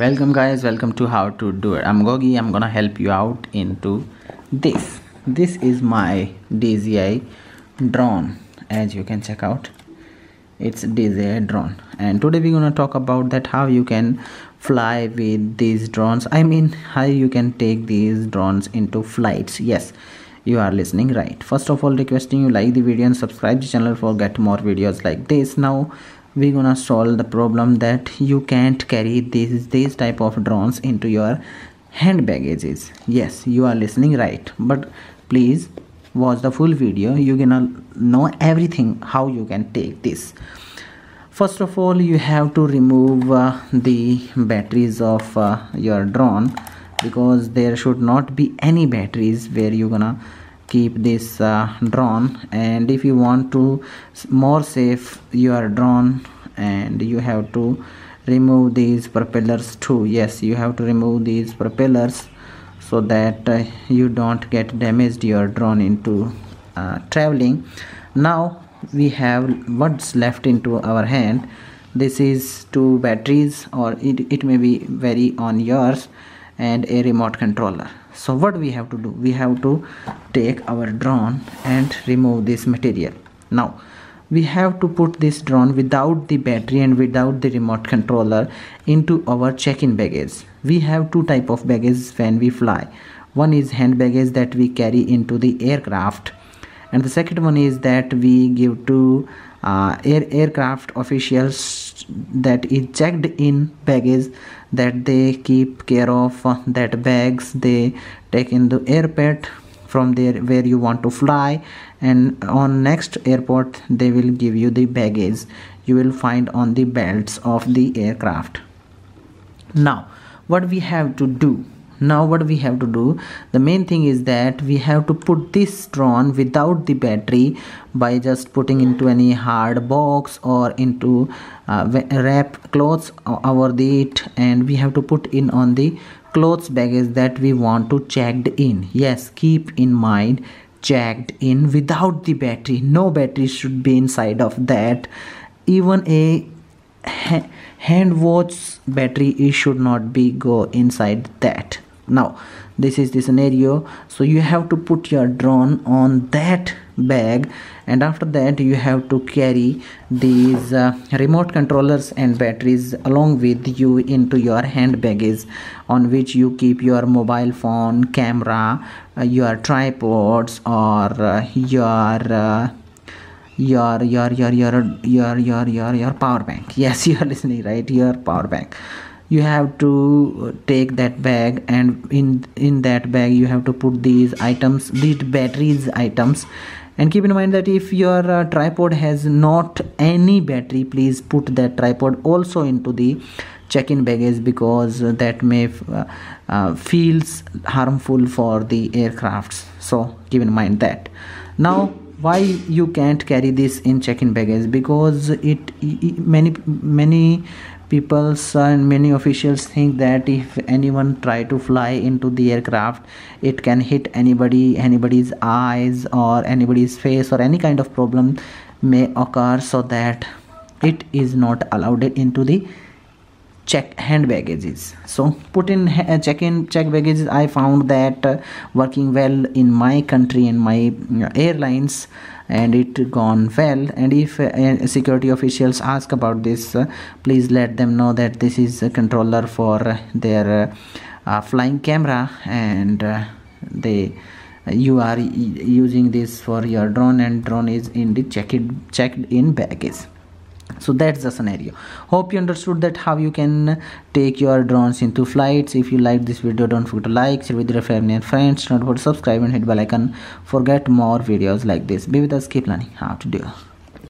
Welcome guys, welcome to How to Do It. I'm Gogi. I'm gonna help you out into this is my DJI drone. As you can check out, it's DJI drone, and today we're gonna talk about that how you can fly with these drones. I mean, how you can take these drones into flights. Yes, you are listening right. First of all, requesting you like the video and subscribe the channel for get more videos like this. Now we're gonna solve the problem that you can't carry these type of drones into your hand baggages. Yes, you are listening right, but please watch the full video. You're gonna know everything how you can take this. First of all, you have to remove the batteries of your drone, because there should not be any batteries where you're gonna keep this drone. And if you want to more safe your drone, and you have to remove these propellers too. Yes, you have to remove these propellers so that you don't get damaged your drone into traveling. Now we have what's left into our hand. This is two batteries, or it may be vary on yours, and a remote controller. So what we have to do, we have to take our drone and remove this material. Now we have to put this drone without the battery and without the remote controller into our check-in baggage. We have two type of baggage when we fly. One is hand baggage that we carry into the aircraft, and the second one is that we give to aircraft officials that is checked in baggage, that they keep care of that bags. They take in the airport from there where you want to fly, and on next airport they will give you the baggage. You will find on the belts of the aircraft. Now what we have to do, the main thing is that we have to put this drone without the battery by just putting into any hard box or into wrap clothes over it, and we have to put in on the clothes baggage that we want to checked in. Yes, keep in mind, checked in without the battery. No battery should be inside of that. Even a hand watch battery, it should not be go inside that. Now this is the scenario. So you have to put your drone on that bag, and after that you have to carry these remote controllers and batteries along with you into your hand baggage, on which you keep your mobile phone, camera, your tripods, or your power bank. Yes, you are listening right, your power bank. You have to take that bag, and in that bag you have to put these items, these batteries items. And keep in mind that if your tripod has not any battery, please put that tripod also into the check-in baggage, because that may feels harmful for the aircrafts. So keep in mind that. Now why you can't carry this in check-in baggage? Because many peoples and many officials think that if anyone try to fly into the aircraft, it can hit anybody's eyes or anybody's face, or any kind of problem may occur, so that it is not allowed into the check hand baggages. So put in check baggages. I found that working well in my country, in my airlines, and it gone well. And if security officials ask about this, please let them know that this is a controller for their flying camera, and you are using this for your drone, and drone is in the checked in baggage. So that's the scenario. Hope you understood that how you can take your drones into flights. If you like this video, don't forget to like, share with your family and friends. Don't forget to subscribe and hit bell icon for get more videos like this. Be with us, keep learning how to do.